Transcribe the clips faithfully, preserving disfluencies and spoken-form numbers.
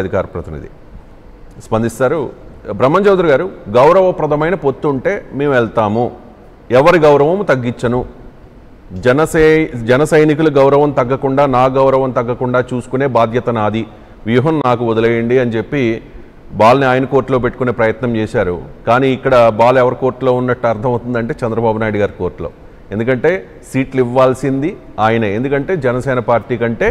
అధికార ప్రతినిధి స్పందిస్తారు బ్రహ్మన్ చౌదరి గారు గౌరవప్రదమైన పొత్తు ఉంటే మేము వెళ్తాము ఎవరి గౌరవము తగ్గించను జనసే జనసైనికుల గౌరవం తగ్గకుండా నా గౌరవం తగ్గకుండా చూసుకునే బాధ్యత నాది వ్యూహం నాకు వదిలేయండి అని చెప్పి బాల్ని ఆయన కోర్టులో పెట్టుకునే ప్రయత్నం చేశారు కానీ ఇక్కడ బాల్ ఎవర్ కోర్టులో ఉన్నట్టు అర్థం అవుతుందంటే చంద్రబాబు నాయుడు గారి కోర్టులో ఎందుకంటే సీట్లు ఇవ్వాల్సింది ఆయనే ఎందుకంటే జనసేన పార్టీ కంటే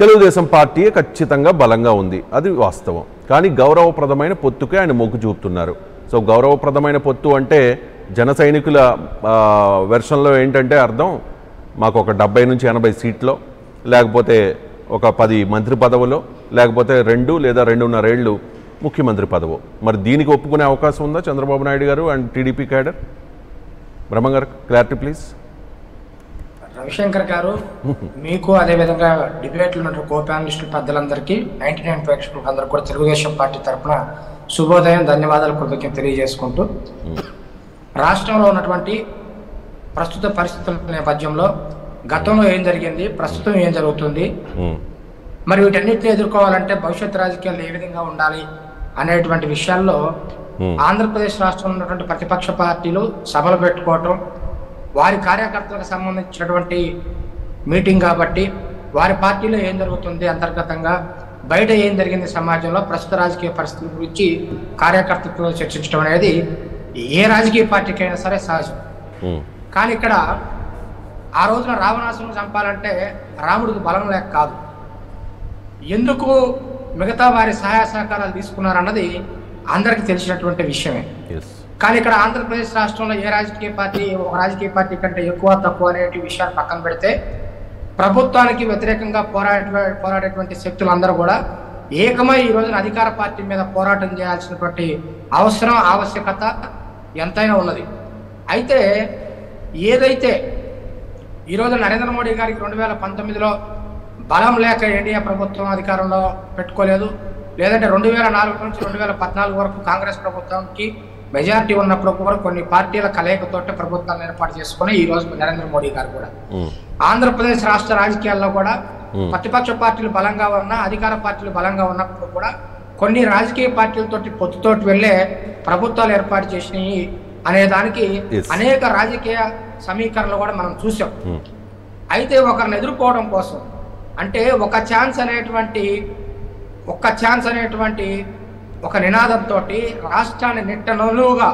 తెలుగుదేశం పార్టీ ఖచ్చితంగా బలంగా ఉంది అది వాస్తవం కానీ గౌరవప్రదమైన పొత్తుకే ఆయన మొగ్గు చూపుతున్నారు సో గౌరవప్రదమైన పొత్తు అంటే జనసైనికుల వెర్షన్లో ఏంటంటే అర్థం మాకు ఒక డెబ్బై నుంచి ఎనభై సీట్లో లేకపోతే ఒక పది మంత్రి పదవులో లేకపోతే రెండు లేదా రెండున్నర ఏళ్ళు ముఖ్యమంత్రి పదవు మరి దీనికి ఒప్పుకునే అవకాశం ఉందా చంద్రబాబు నాయుడు గారు అండ్ టీడీపీ క్యాడర్ బ్రహ్మన్ గారు క్లారిటీ ప్లీజ్ रविशंकर गारू अदे विधा डिबेट को पैनलिस्ट पेद्दलंदरिकी नयंटी नयन प्रेक्षकुलकु तेलुगुदेशम पार्टी तरफुन शुभोदय धन्यवादालु कृतज्ञतलु तेलियजेसुकुंटू राष्ट्रंलो उन्नटुवंटि प्रस्तुत परिस्थितुल नेपथ्यंलो गतंलो एं जरिगिंदी प्रस्तुतं एं जरुगुतुंदी मरि वीटन्निटिनि एदुर्कोवालंटे भविष्यत् राजकीयालु ए विधंगा उंडाली अनेटुवंटि विषयाल्लो ఆంధ్రప్రదేశ్ రాష్ట్రంలో ఉన్నటువంటి ప్రతిపక్ష పార్టీలు సభలు పెట్టుకోవడం వారి కార్యకర్తలకు సంబంధించినటువంటి మీటింగ్ కాబట్టి వారి పార్టీలో ఏం జరుగుతుంది అంతర్గతంగా బయట ఏం జరిగింది సమాజంలో ప్రస్తుత రాజకీయ పరిస్థితుల గురించి కార్యకర్తలతో చర్చించడం అనేది ఏ రాజకీయ పార్టీకైనా సరే సహజం కానీ ఇక్కడ ఆ రోజున రావణాసురుని చంపాలంటే రాముడికి బలం లేక కాదు ఎందుకు మిగతా వారి సహాయ సహకారాలు తీసుకున్నారన్నది అందరికీ తెలిసినటువంటి విషయమే కానీ ఇక్కడ ఆంధ్రప్రదేశ్ రాష్ట్రంలో ఏ రాజకీయ పార్టీ ఒక రాజకీయ పార్టీ కంటే ఎక్కువ తక్కువ అనేటి విషయాన్ని పక్కన పెడితే ప్రభుత్వానికి వ్యతిరేకంగా పోరాడే పోరాడేటువంటి శక్తులందరూ కూడా ఏకమై ఈ రోజున అధికార పార్టీ మీద పోరాటం చేయాల్సినటువంటి అవసరం ఆవశ్యకత ఎంతైనా ఉన్నది అయితే ఏదైతే ఈరోజు నరేంద్ర మోడీ గారికి రెండు వేల పంతొమ్మిదిలో బలం లేక ఎన్డీఏ ప్రభుత్వం అధికారంలో పెట్టుకోలేదు లేదంటే రెండు వేల నాలుగు నుంచి రెండు వేల పద్నాలుగు వరకు కాంగ్రెస్ ప్రభుత్వానికి మెజారిటీ ఉన్నప్పుడు కూడా కొన్ని పార్టీల కలయికతో ప్రభుత్వాన్ని ఏర్పాటు చేసుకుని ఈ రోజు నరేంద్ర మోడీ గారు కూడా ఆంధ్రప్రదేశ్ రాష్ట్ర రాజకీయాల్లో కూడా ప్రతిపక్ష పార్టీలు బలంగా ఉన్నా అధికార పార్టీలు బలంగా ఉన్నప్పుడు కూడా కొన్ని రాజకీయ పార్టీలతోటి పొత్తుతోటి వెళ్లే ప్రభుత్వాలు ఏర్పాటు చేసినాయి అనే దానికి అనేక రాజకీయ సమీకరణలు కూడా మనం చూసాం అయితే ఒకరిని ఎదుర్కోవడం కోసం అంటే ఒక ఛాన్స్ అనేటువంటి ఒక్క ఛాన్స్ అనేటువంటి ఒక నినాదంతో రాష్ట్రాన్ని నిట్టనలుగా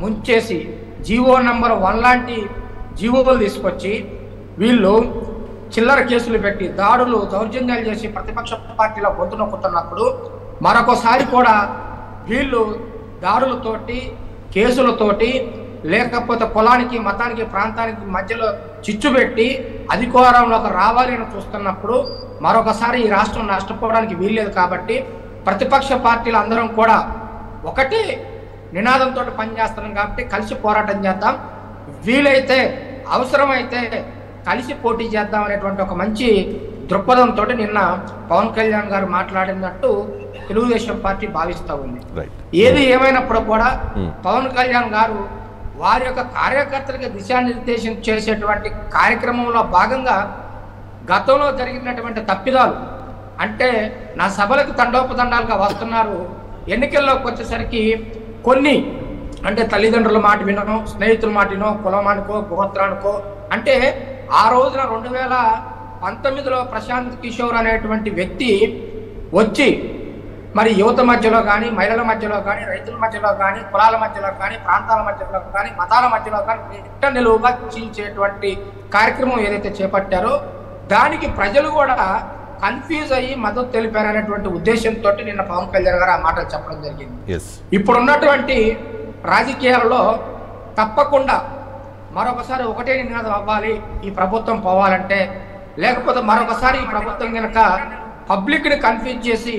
ముంచేసి జీవో నంబర్ వన్ లాంటి జీవోలు తీసుకొచ్చి వీళ్ళు చిల్లర కేసులు పెట్టి దాడులు దౌర్జన్యాలు చేసి ప్రతిపక్ష పార్టీల గొంతు నొక్కుతున్నప్పుడు మరొకసారి కూడా వీళ్ళు దాడులతోటి కేసులతోటి లేకపోతే కులానికి మతానికి ప్రాంతానికి మధ్యలో చిచ్చు పెట్టి అధికారంలోకి రావాలి అని చూస్తున్నప్పుడు మరొకసారి ఈ రాష్ట్రం నష్టపోవడానికి వీల్లేదు కాబట్టి ప్రతిపక్ష పార్టీలు అందరం కూడా ఒకటి నినాదంతో పనిచేస్తున్నాం కాబట్టి కలిసి పోరాటం చేద్దాం వీలైతే అవసరమైతే కలిసి పోటీ చేద్దాం అనేటువంటి ఒక మంచి దృక్పథంతో నిన్న పవన్ కళ్యాణ్ గారు మాట్లాడినట్టు తెలుగుదేశం పార్టీ భావిస్తూ ఉంది ఏది ఏమైనప్పుడు కూడా పవన్ కళ్యాణ్ గారు వారి యొక్క కార్యకర్తలకు దిశానిర్దేశం చేసేటువంటి కార్యక్రమంలో భాగంగా గతంలో జరిగినటువంటి తప్పిదాలు అంటే నా సభలకు తండోపతండాలుగా వస్తున్నారు ఎన్నికల్లోకి వచ్చేసరికి కొన్ని అంటే తల్లిదండ్రుల మాట వినను స్నేహితుల మాట వినో కులమానికో గోత్రానికో అంటే ఆ రోజున రెండు వేల పంతొమ్మిదిలో ప్రశాంత్ కిషోర్ అనేటువంటి వ్యక్తి వచ్చి మరి యువత మధ్యలో కానీ మహిళల మధ్యలో కానీ రైతుల మధ్యలో కానీ కులాల మధ్యలో కానీ ప్రాంతాల మధ్యలో కానీ మతాల మధ్యలో కానీ నిట్ట నిలువుగా చీల్చేటువంటి కార్యక్రమం ఏదైతే చేపట్టారో దానికి ప్రజలు కూడా కన్ఫ్యూజ్ అయ్యి మద్దతు తెలిపారనేటువంటి ఉద్దేశంతో నిన్న పవన్ కళ్యాణ్ గారు ఆ మాటలు చెప్పడం జరిగింది ఇప్పుడు ఉన్నటువంటి రాజకీయాలలో తప్పకుండా మరొకసారి ఒకటే నినాదం అవ్వాలి ఈ ప్రభుత్వం పోవాలంటే లేకపోతే మరొకసారి ఈ ప్రభుత్వం కనుక పబ్లిక్ని కన్ఫ్యూజ్ చేసి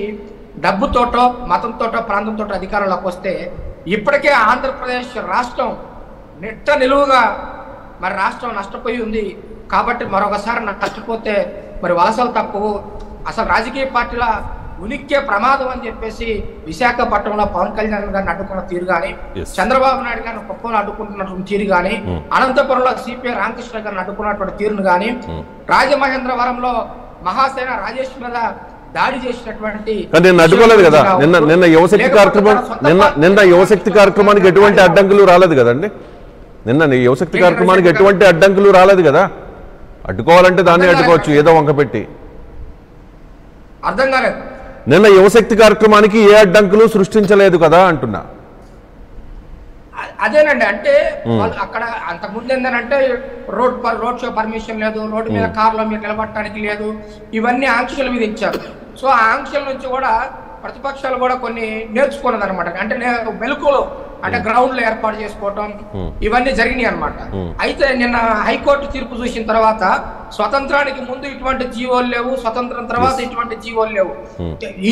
డబ్బుతోటో మతంతోటో ప్రాంతంతోటో అధికారంలోకి వస్తే ఇప్పటికే ఆంధ్రప్రదేశ్ రాష్ట్రం నిట్ట నిలువుగా మరి రాష్ట్రం నష్టపోయి ఉంది కాబట్టి మరొకసారి నష్టపోతే మరి వలసలు తక్కువ అసలు రాజకీయ పార్టీల ఉనికే ప్రమాదం అని చెప్పేసి విశాఖపట్నంలో పవన్ కళ్యాణ్ గారిని అడ్డుకున్న తీరు కానీ చంద్రబాబు నాయుడు గారిని కుప్పంలో అడ్డుకుంటున్నటువంటి తీరు కానీ అనంతపురంలో సిపిఐ రామకృష్ణ గారిని అడ్డుకున్నటువంటి తీరును కానీ రాజమహేంద్రవరంలో మహాసేన రాజేష్ మీద దాడి చేసినటువంటి నేను అడ్డుకోలేదు కదా నిన్న నిన్న యువశక్తి కార్యక్రమం నిన్న నిన్న యువశక్తి కార్యక్రమానికి ఎటువంటి అడ్డంకులు రాలేదు కదండి నిన్న యువశక్తి కార్యక్రమానికి ఎటువంటి అడ్డంకులు రాలేదు కదా అడ్డుకోవాలంటే దాన్ని అడ్డుకోవచ్చు ఏదో వంకపెట్టి అర్థం కాలేదు నిన్న యువశక్తి కార్యక్రమానికి ఏ అడ్డంకులు సృష్టించలేదు కదా అంటున్నా అదేనండి అంటే అక్కడ అంత ముందు ఏంటంటే రోడ్ రోడ్ షో పర్మిషన్ లేదు రోడ్డు మీద కార్లో మీరు నిలబడటానికి లేదు ఇవన్నీ ఆంక్షలు విధించారు సో ఆ ఆంక్షల నుంచి కూడా ప్రతిపక్షాలు కూడా కొన్ని నేర్చుకున్నది అనమాట అంటే మెలకువలు అంటే గ్రౌండ్ లో ఏర్పాటు చేసుకోవటం ఇవన్నీ జరిగినాయి అనమాట అయితే నిన్న హైకోర్టు తీర్పు చూసిన తర్వాత స్వతంత్రానికి ముందు ఇటువంటి జీవోలు లేవు స్వతంత్రం తర్వాత ఇటువంటి జీవోలు లేవు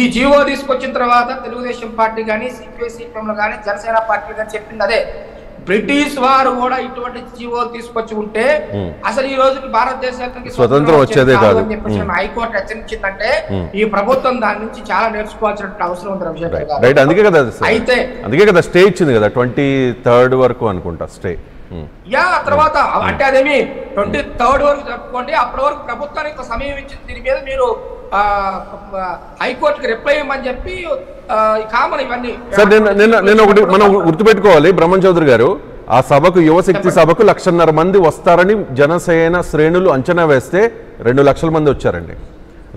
ఈ జీవో తీసుకొచ్చిన తర్వాత తెలుగుదేశం పార్టీ కానీ సిపిఐ సిపిఎం కానీ జనసేన పార్టీ కానీ చెప్పింది అదే బ్రిటిష్ వారు కూడా ఇటువంటి జీవోలు తీసుకొచ్చి ఉంటే అసలు ఈ రోజుకి భారతదేశానికి స్వతంత్రం వచ్చేదే కాదు అని చెప్పి హైకోర్టు హెచ్చరించిందంటే ఈ ప్రభుత్వం దాని నుంచి చాలా నేర్చుకోవాల్సిన అవసరం ఉంది రవి శంకర్ గారు రైట్ అందుకే కదా అయితే అందుకే కదా స్టే ఇచ్చింది కదా ఇరవై మూడు వరకు అనుకుంటా స్టే యా తర్వాత అంటే అదేమి ట్వంటీ థర్డ్ వరకు చెప్పుకోండి అప్పటి వరకు ప్రభుత్వానికి సమయం ఇచ్చింది దీని మీద మీరు హైకోర్టుకి రిప్లై ఇవ్వమని చెప్పి కామన్ ఇవన్నీ నేను ఒకటి మనం గుర్తుపెట్టుకోవాలి బ్రహ్మం చౌదరి గారు ఆ సభకు యువశక్తి సభకు లక్షన్నర మంది వస్తారని జనసేన శ్రేణులు అంచనా వేస్తే రెండు లక్షల మంది వచ్చారండి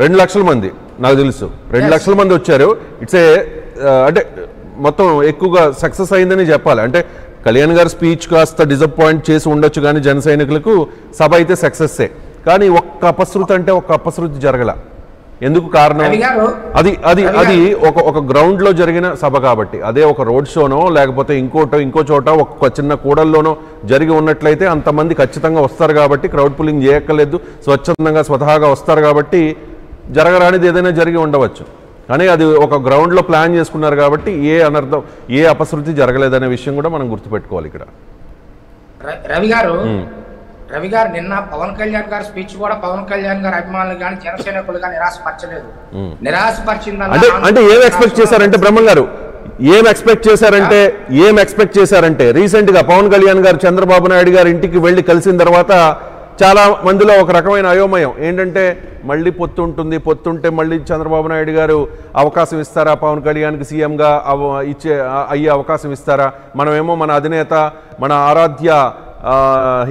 రెండు లక్షల మంది నాకు తెలుసు రెండు లక్షల మంది వచ్చారు ఇట్స్ ఏ అంటే మొత్తం ఎక్కువగా సక్సెస్ అయిందని చెప్పాలి అంటే కళ్యాణ్ గారు స్పీచ్ కాస్త డిసప్పాయింట్ చేసి ఉండొచ్చు కానీ జన సైనికులకు సభ అయితే సక్సెస్సే కానీ ఒక్క అపశృతి అంటే ఒక్క అపశృతి జరగల ఎందుకు కారణం అది అది అది ఒక ఒక గ్రౌండ్ లో జరిగిన సభ కాబట్టి అదే ఒక రోడ్ షోనో లేకపోతే ఇంకోటో ఇంకో చోట ఒక చిన్న కూడల్లోనో జరిగి ఉన్నట్లయితే అంతమంది ఖచ్చితంగా వస్తారు కాబట్టి క్రౌడ్ పుల్లింగ్ చేయక్కర్లేదు స్వచ్ఛందంగా స్వతహాగా వస్తారు కాబట్టి జరగరానిది ఏదైనా జరిగి ఉండవచ్చు కానీ అది ఒక గ్రౌండ్ లో ప్లాన్ చేసుకున్నారు కాబట్టి ఏ అనర్థం ఏ అపశృతి జరగలేదనే విషయం కూడా మనం గుర్తుపెట్టుకోవాలి ఇక్కడ రవి గారు రవి గారు నిన్న పవన్ కళ్యాణ్ గారి స్పీచ్ కూడా పవన్ కళ్యాణ్ గారి అభిమానులు కానీ జనసేనకులు కానీ నిరాశపరచలేదు నిరాశపరిచిందంటే అంటే ఏం ఎక్స్పెక్ట్ చేశారంటే బ్రహ్మం గారు ఏం ఎక్స్పెక్ట్ చేశారంటే ఏం ఎక్స్పెక్ట్ చేశారంటే రీసెంట్ గా పవన్ కళ్యాణ్ గారు చంద్రబాబు నాయుడు గారి ఇంటికి వెళ్ళి కలిసిన తర్వాత చాలా మందిలో ఒక రకమైన అయోమయం ఏంటంటే మళ్ళీ పొత్తు ఉంటుంది పొత్తుంటే మళ్ళీ చంద్రబాబు నాయుడు గారు అవకాశం ఇస్తారా పవన్ కళ్యాణ్కి సీఎంగా ఇచ్చే అయ్యే అవకాశం ఇస్తారా మనమేమో మన అధినేత మన ఆరాధ్య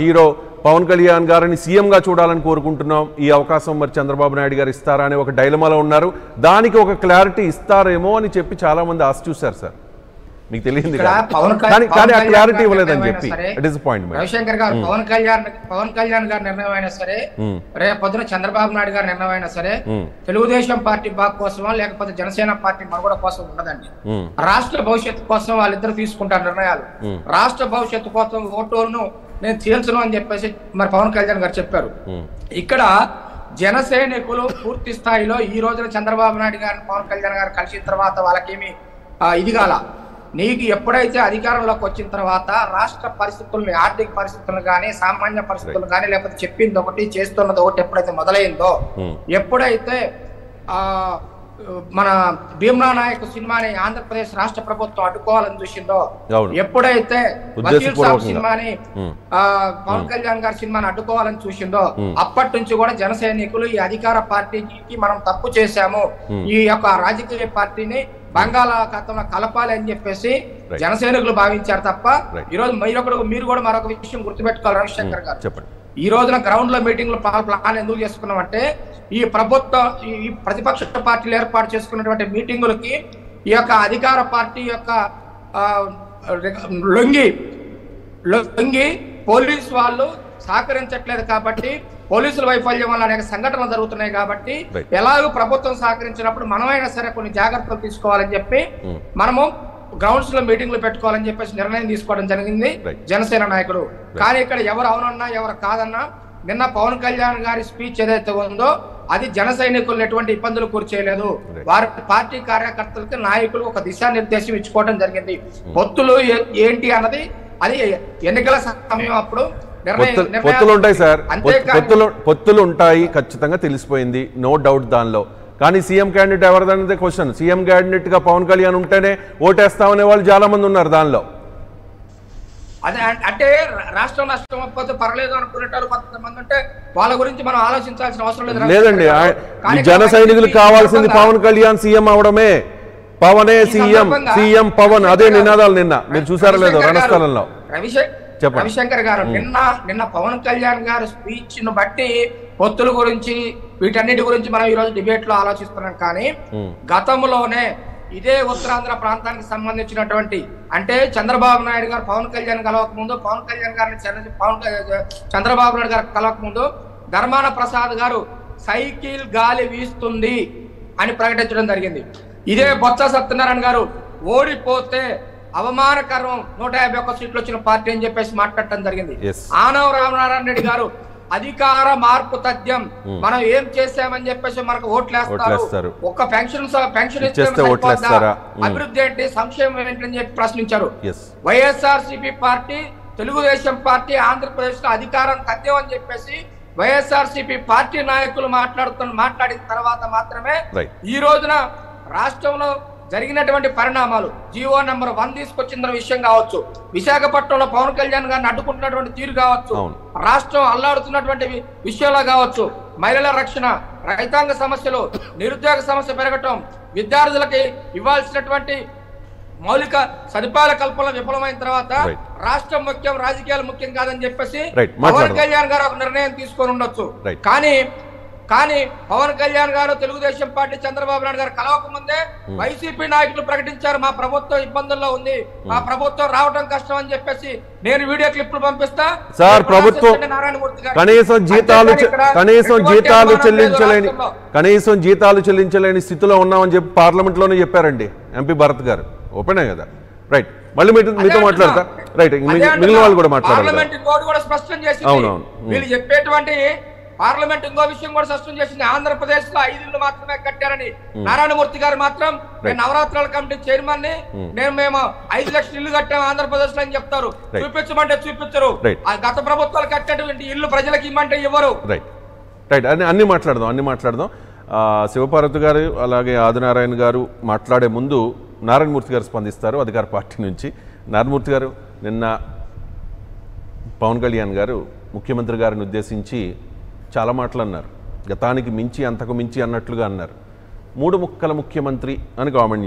హీరో పవన్ కళ్యాణ్ గారిని సీఎంగా చూడాలని కోరుకుంటున్నాం ఈ అవకాశం మరి చంద్రబాబు నాయుడు గారు ఇస్తారా అని ఒక డైలమాలో ఉన్నారు దానికి ఒక క్లారిటీ ఇస్తారేమో అని చెప్పి చాలామంది ఆశ చూశారు సార్ మీకు తెలియదు క్లారిటీ ఇవ్వలేదని చెప్పి రవిశంకర్ గారు పవన్ కళ్యాణ్ పవన్ కళ్యాణ్ గారి నిర్ణయం అయినా సరే రేపొద్దున చంద్రబాబు నాయుడు గారి నిర్ణయం అయినా సరే తెలుగుదేశం పార్టీ బాగు కోసమా లేకపోతే జనసేన పార్టీ మనుగడ కోసం ఉండదండి రాష్ట్ర భవిష్యత్తు కోసం వాళ్ళిద్దరు తీసుకుంటారు నిర్ణయాలు రాష్ట్ర భవిష్యత్తు కోసం ఓటోను నేను తీర్చను అని చెప్పేసి మరి పవన్ కళ్యాణ్ గారు చెప్పారు ఇక్కడ జన సైనికులు పూర్తి స్థాయిలో ఈ రోజున చంద్రబాబు నాయుడు గారిని పవన్ కళ్యాణ్ గారు కలిసిన తర్వాత వాళ్ళకేమి ఇది కాల నీకు ఎప్పుడైతే అధికారంలోకి వచ్చిన తర్వాత రాష్ట్ర పరిస్థితుల్ని ఆర్థిక పరిస్థితులను కానీ సామాన్య పరిస్థితులు కానీ లేకపోతే చెప్పింది ఒకటి చేస్తున్నది ఒకటి ఎప్పుడైతే మొదలైందో ఎప్పుడైతే ఆ మన భీమ్లా నాయక్ సినిమాని ఆంధ్రప్రదేశ్ రాష్ట్ర ప్రభుత్వం అడ్డుకోవాలని చూసిందో ఎప్పుడైతే వకీల్ సాబ్ సినిమాని ఆ పవన్ కళ్యాణ్ గారి సినిమాని అడ్డుకోవాలని చూసిందో అప్పటి నుంచి కూడా జన సైనికులు ఈ అధికార పార్టీకి మనం తప్పు చేశాము ఈ యొక్క రాజకీయ పార్టీని బంగాళాఖాతంలో కలపాలి అని చెప్పేసి జనసైనికులు భావించారు తప్ప ఈ రోజు మరొకరు మీరు కూడా మరొక విషయం గుర్తుపెట్టుకోవాలి రవిశంకర్ గారు చెప్పండి ఈ రోజున గ్రౌండ్ లో మీటింగ్ లో ప్లాన్ ఎందుకు చేసుకున్నాం అంటే ఈ ప్రభుత్వ ఈ ప్రతిపక్ష పార్టీలు ఏర్పాటు చేసుకున్నటువంటి మీటింగులకి ఈ యొక్క అధికార పార్టీ యొక్క లొంగి లొంగి పోలీసు వాళ్ళు సహకరించట్లేదు కాబట్టి పోలీసుల వైఫల్యం వల్ల అనేక సంఘటనలు జరుగుతున్నాయి కాబట్టి ఎలాగో ప్రభుత్వం సహకరించినప్పుడు మనమైనా సరే కొన్ని జాగ్రత్తలు తీసుకోవాలని చెప్పి మనము గ్రౌండ్స్ లో మీటింగ్లు పెట్టుకోవాలని చెప్పేసి నిర్ణయం తీసుకోవడం జరిగింది జనసేన నాయకుడు కానీ ఇక్కడ ఎవరు అవునన్నా ఎవరు కాదన్నా నిన్న పవన్ కళ్యాణ్ గారి స్పీచ్ ఏదైతే ఉందో అది జన సైనికులను ఎటువంటి ఇబ్బందులు కూర్చేయలేదు వారి పార్టీ కార్యకర్తలకి నాయకులు ఒక దిశానిర్దేశం ఇచ్చుకోవడం జరిగింది పొత్తులు ఏంటి అన్నది అది ఎన్నికల సమయం అప్పుడు పొత్తులు ఉంటాయి సార్ పొత్తులు పొత్తులు ఉంటాయి ఖచ్చితంగా తెలిసిపోయింది నో డౌట్ దానిలో కానీ సీఎం క్యాండిడేట్ ఎవరిదనేది క్వశ్చన్ సీఎం క్యాండిడేట్ గా పవన్ కళ్యాణ్ ఉంటేనే ఓటేస్తామనే వాళ్ళు చాలా మంది ఉన్నారు దానిలో అదే అంటే రాష్ట్రం నష్టమకపోతే పర్లేదు అనుకునేటారు కొంతమంది ఉంటే వాళ్ళ గురించి మనం ఆలోచించాల్సిన అవసరం లేదు లేదండి ఈ జన సైనికులకు కావాల్సింది పవన్ కళ్యాణ్ సీఎం అవడమే పవనే సీఎం సీఎం పవన్ అదే నినాదాలు నిన్న మీరు చూసారో లేదో రణస్థలంలో రవిశంకర్ రవిశంకర్ గారు నిన్న నిన్న పవన్ కళ్యాణ్ గారి స్పీచ్ ని బట్టి పొత్తుల గురించి వీటన్నిటి గురించి మనం ఈ రోజు డిబేట్ లో ఆలోచిస్తున్నాం కానీ గతంలోనే ఇదే ఉత్తరాంధ్ర ప్రాంతానికి సంబంధించినటువంటి అంటే చంద్రబాబు నాయుడు గారు పవన్ కళ్యాణ్ కలవక ముందు పవన్ కళ్యాణ్ గారిని పవన్ చంద్రబాబు నాయుడు గారు కలవక ముందు ధర్మాన ప్రసాద్ గారు సైకిల్ గాలి వీస్తుంది అని ప్రకటించడం జరిగింది. ఇదే బొత్స సత్యనారాయణ గారు ఓడిపోతే అవమానకరం నూట యాభై ఒక్క సీట్లు వచ్చిన పార్టీ అని చెప్పేసి మాట్లాడటం జరిగింది. ఆనవ రామనారాయణ రెడ్డి గారు అధికార మార్పు తథ్యం మనం ఏం చేసామని చెప్పేసి మనకు ఓట్లేస్తారు ఒక పెన్షన్ పెన్షన్ అభివృద్ధి ఏంటి సంక్షేమం ఏంటని చెప్పి ప్రశ్నించారు. YSR CP party Telugu Desam party Andhra Pradesh లో అధికారం తథ్యం అని చెప్పేసి వైఎస్ఆర్ సిపి పార్టీ నాయకులు మాట్లాడుతున్న మాట్లాడిన తర్వాత మాత్రమే ఈ రోజున రాష్ట్రంలో జరిగినటువంటి పరిణామాలు జియో నెంబర్ వన్ తీసుకొచ్చిన విషయం కావచ్చు, విశాఖపట్నంలో పవన్ కళ్యాణ్ గారిని అడ్డుకుంటున్నటువంటి తీరు కావచ్చు, రాష్ట్రం అల్లాడుతున్నటువంటి విషయంలో కావచ్చు, మహిళల రక్షణ, రైతాంగ సమస్యలు, నిరుద్యోగ సమస్య పెరగటం, విద్యార్థులకి ఇవ్వాల్సినటువంటి మౌలిక సదుపాయాల కల్పన విఫలమైన తర్వాత రాష్ట్రం ముఖ్యం రాజకీయాలు ముఖ్యం కాదని చెప్పేసి పవన్ కళ్యాణ్ గారు ఒక నిర్ణయం తీసుకొని ఉండొచ్చు. కానీ కానీ పవన్ కళ్యాణ్ గారు తెలుగుదేశం పార్టీ చంద్రబాబు నాయుడు గారు కలవకముందే వైసీపీ నాయకులు ప్రకటించారు మా ప్రభుత్వం ఇబ్బందుల్లో ఉంది, మా ప్రభుత్వం రావడం కష్టం అని చెప్పేసి నేను వీడియో క్లిప్లు పంపిస్తా. సార్ ప్రభుత్వం కనీసం జీతాలు కనీసం జీతాలు చెల్లించలేని కనీసం జీతాలు చెల్లించలేని స్థితిలో ఉన్నామని చెప్పి పార్లమెంట్ లోనే చెప్పారండి ఎంపీ భారత్ గారు. ఓపెనే కదా రైట్ మళ్ళీ మీతో మాట్లాడతా రైట్ మిగిలిన వాళ్ళు కూడా మాట్లాడారు. అవునవును వీళ్ళు చెప్పేటువంటి పార్లమెంట్ ఇంకో విషయం కూడా స్పష్టం చేసింది. ఆంధ్రప్రదేశ్ లో ఐదు ఇళ్ళు మాత్రమే కట్టారని నారాయణమూర్తి గారు మాత్రం నేను నవరాత్రాల కమిటీ చైర్మన్ ని నేను మేము ఐదు లక్షల ఇల్లు కట్టాము ఆంధ్రప్రదేశ్ లో అని చెప్తారు. చూపించమంటే చూపించరు. గత ప్రభుత్వాలు కట్టేటువంటి ఇల్లు ప్రజలకు ఇమ్మంటే ఇవ్వరు. రైట్ రైట్ అన్ని అన్ని మాట్లాడదాం అన్ని మాట్లాడదాం శివపార్వతి గారు అలాగే ఆదినారాయణ గారు మాట్లాడే ముందు నారాయణమూర్తి గారు స్పందిస్తారు అధికార పార్టీ నుంచి. నారాయణమూర్తి గారు నిన్న పవన్ కళ్యాణ్ గారు ముఖ్యమంత్రి గారిని ఉద్దేశించి చాలా మాటలు అన్నారు. గతానికి మించి అంతకు మించి అన్నట్లుగా అన్నారు. మూడు ముక్కల ముఖ్యమంత్రి అని కామెంట్